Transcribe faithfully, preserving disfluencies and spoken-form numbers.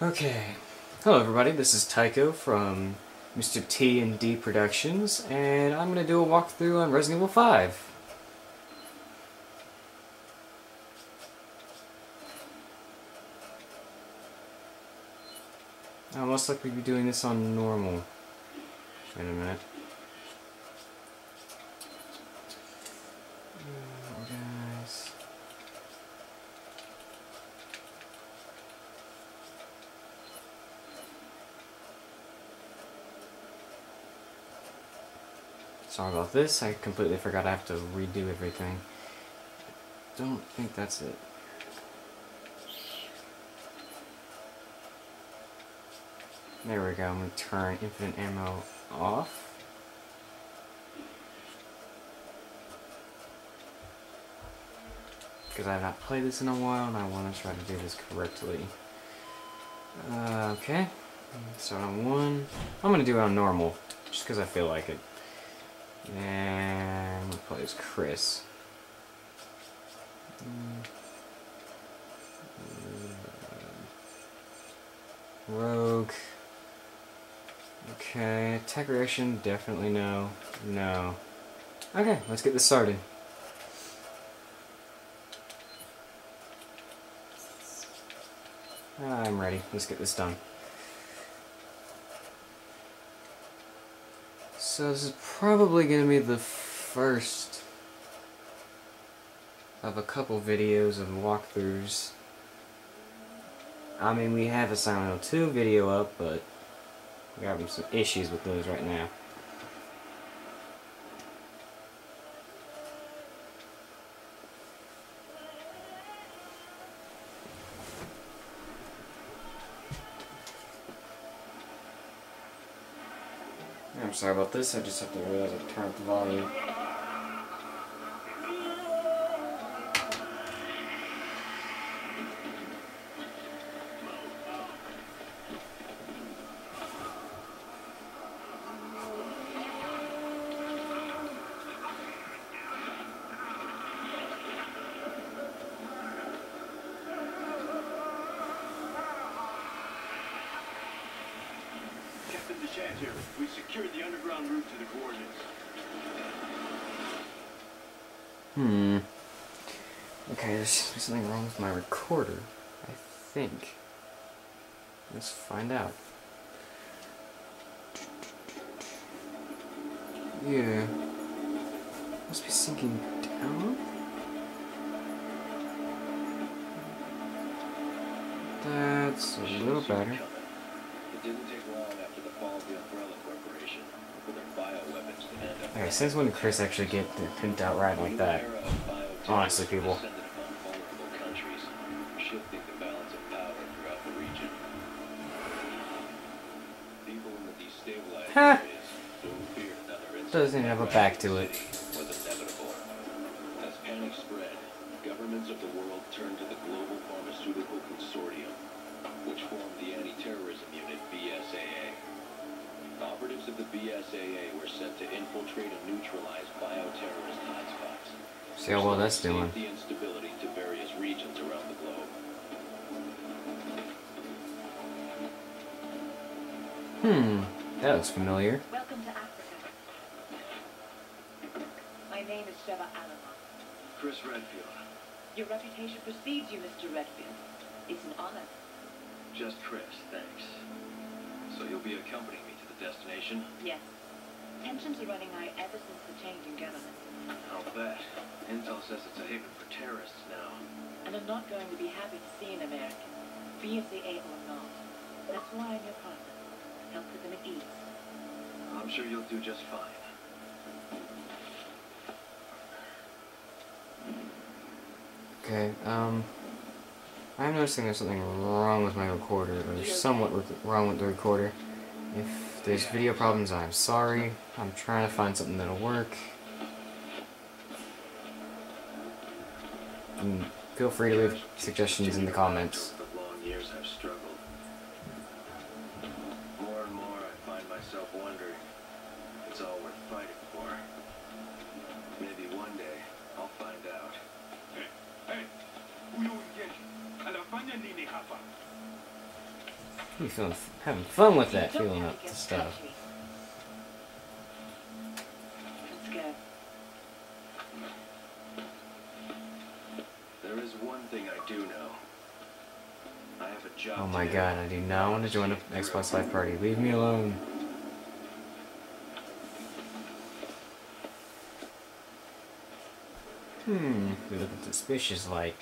Okay. Hello everybody, this is Tycho from Mister T and D Productions, and I'm going to do a walkthrough on Resident Evil five. Almost like we'd be doing this on normal. Wait a minute. Sorry about this, I completely forgot I have to redo everything. I don't think that's it. There we go, I'm going to turn infinite ammo off. Because I have not played this in a while and I want to try to do this correctly. Uh, okay, so on one, I'm going to do it on normal, just because I feel like it. And we'll play as Chris. Rogue. Okay, attack reaction, definitely no. No. Okay, let's get this started. I'm ready. Let's get this done. So this is probably going to be the first of a couple videos of walkthroughs. I mean, we have a Silent Hill two video up, but we're having some issues with those right now. I'm sorry about this, I just have to realize I turned up the volume. Here. We secured the underground route to the coordinates. Hmm. Okay, there's, there's something wrong with my recorder, I think. Let's find out. Yeah. Must be sinking down? That's a little better. It didn't take long after the fall of the Umbrella Corporation for their bioweapons to end up. Okay, since when did Chris actually get pimped out right like that? Honestly, people. Shifting the balance of power throughout the region. People in the destabilized areas don't fear another incident. Doesn't have a back to it. Was inevitable. As panic spread, governments of the world turned to the Global Pharmaceutical Consortium, which formed the anti-terrorism unit, B S A A. Operatives of the B S A A were sent to infiltrate and neutralize bioterrorist hotspots. See how well that's doing. The instability to various regions around the globe. Hmm, that looks familiar. Welcome to Africa. My name is Sheva Alomar. Chris Redfield. Your reputation precedes you, Mister Redfield. It's an honor. Just Chris, thanks. So you'll be accompanying me to the destination? Yes. Tensions are running high ever since the change in government. I'll bet. Intel says it's a haven for terrorists now. And I'm not going to be happy to see an American, B S A A or not. That's why I'm your partner. Help put them at ease. I'm sure you'll do just fine. Okay, um... I'm noticing there's something wrong with my recorder, or somewhat wrong with the recorder. If there's video problems, I'm sorry. I'm trying to find something that'll work. And feel free to leave suggestions in the comments. More and more, I find myself wondering if it's all worth fighting for. Maybe one day I'll find out. Hey, hey, who you engage? Alafanya nini hapa? He's having fun with that, feeling up to stuff. Let's go. There is one thing I do know. I have a job. Oh my god, I do not want to join the Xbox Live party. Leave me alone. Hmm, we look suspicious like.